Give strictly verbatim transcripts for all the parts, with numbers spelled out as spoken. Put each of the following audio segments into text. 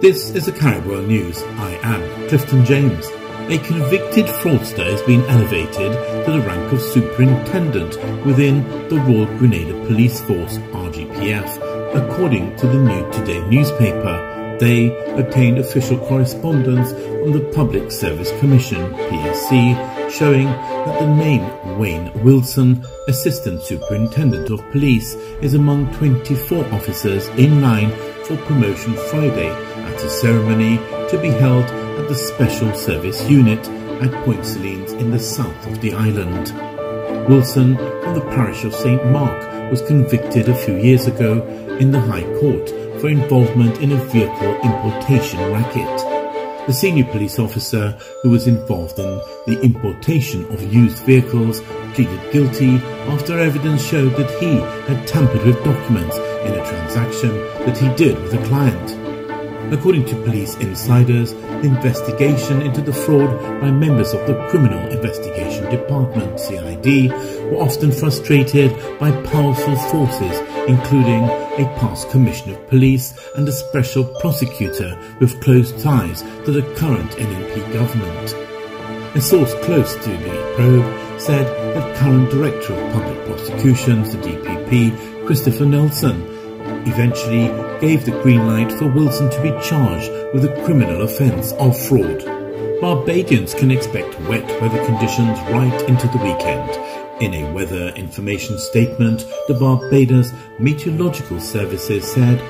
This is the Carib World News. I am Clifton James. A convicted fraudster has been elevated to the rank of superintendent within the Royal Grenada Police Force, R G P F, according to the New Today newspaper. They obtained official correspondence from the Public Service Commission, P S C, showing that the name Wayne Wilson, Assistant Superintendent of Police, is among twenty-four officers in line for promotion Friday at a ceremony to be held at the Special Service Unit at Point Salines in the south of the island. Wilson, from the parish of Saint Mark, was convicted a few years ago in the High Court for involvement in a vehicle importation racket. The senior police officer who was involved in the importation of used vehicles pleaded guilty after evidence showed that he had tampered with documents in a transaction that he did with a client. According to police insiders, the investigation into the fraud by members of the Criminal Investigation Department, C I D, were often frustrated by powerful forces, including a past commissioner of police and a special prosecutor with close ties to the current N N P government. A source close to the probe said that current Director of Public Prosecutions, the D P P, Christopher Nelson, eventually gave the green light for Wilson to be charged with a criminal offence of fraud. Barbadians can expect wet weather conditions right into the weekend. In a weather information statement, the Barbados Meteorological Services said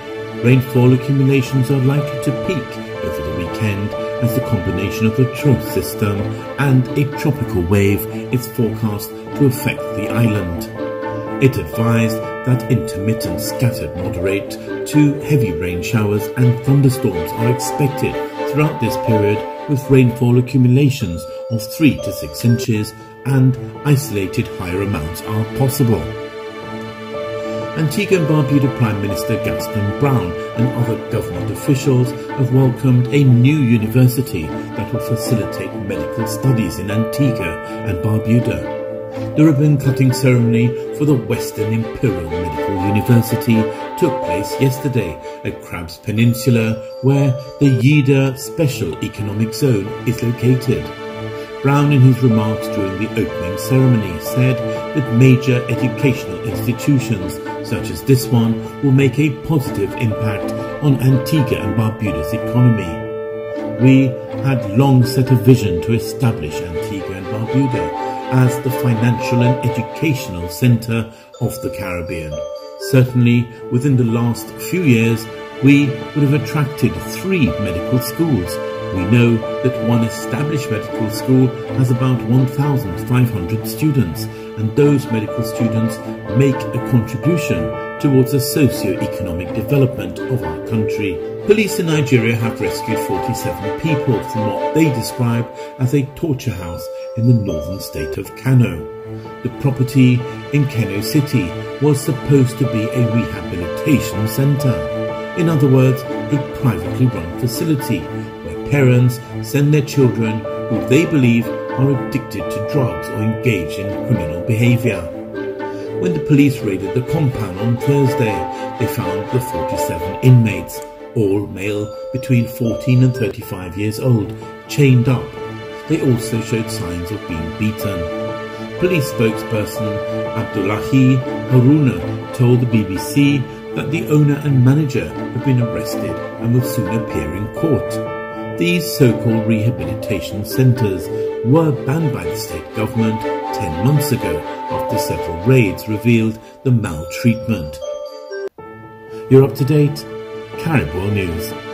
rainfall accumulations are likely to peak over the weekend as the combination of a trough system and a tropical wave is forecast to affect the island. It advised that intermittent scattered moderate to heavy rain showers and thunderstorms are expected throughout this period, with rainfall accumulations of three to six inches and isolated higher amounts are possible. Antigua and Barbuda Prime Minister Gaston Browne and other government officials have welcomed a new university that will facilitate medical studies in Antigua and Barbuda. The ribbon-cutting ceremony for the Western Imperial Medical University took place yesterday at Crab's Peninsula, where the Yeda Special Economic Zone is located. Brown, in his remarks during the opening ceremony, said that major educational institutions such as this one will make a positive impact on Antigua and Barbuda's economy. We had long set a vision to establish Antigua and Barbuda as the financial and educational centre of the Caribbean. Certainly, within the last few years, we would have attracted three medical schools. We know that one established medical school has about one thousand five hundred students, and those medical students make a contribution towards the socio-economic development of our country. Police in Nigeria have rescued forty-seven people from what they describe as a torture house in the northern state of Kano. The property in Kano City was supposed to be a rehabilitation centre. In other words, a privately run facility where parents send their children who they believe are addicted to drugs or engaged in criminal behaviour. When the police raided the compound on Thursday, they found the forty-seven inmates, all male between fourteen and thirty-five years old, chained up. They also showed signs of being beaten. Police spokesperson Abdullahi Haruna told the B B C that the owner and manager have been arrested and will soon appear in court. These so-called rehabilitation centres were banned by the state government ten months ago after several raids revealed the maltreatment. You're up to date. Carib World News.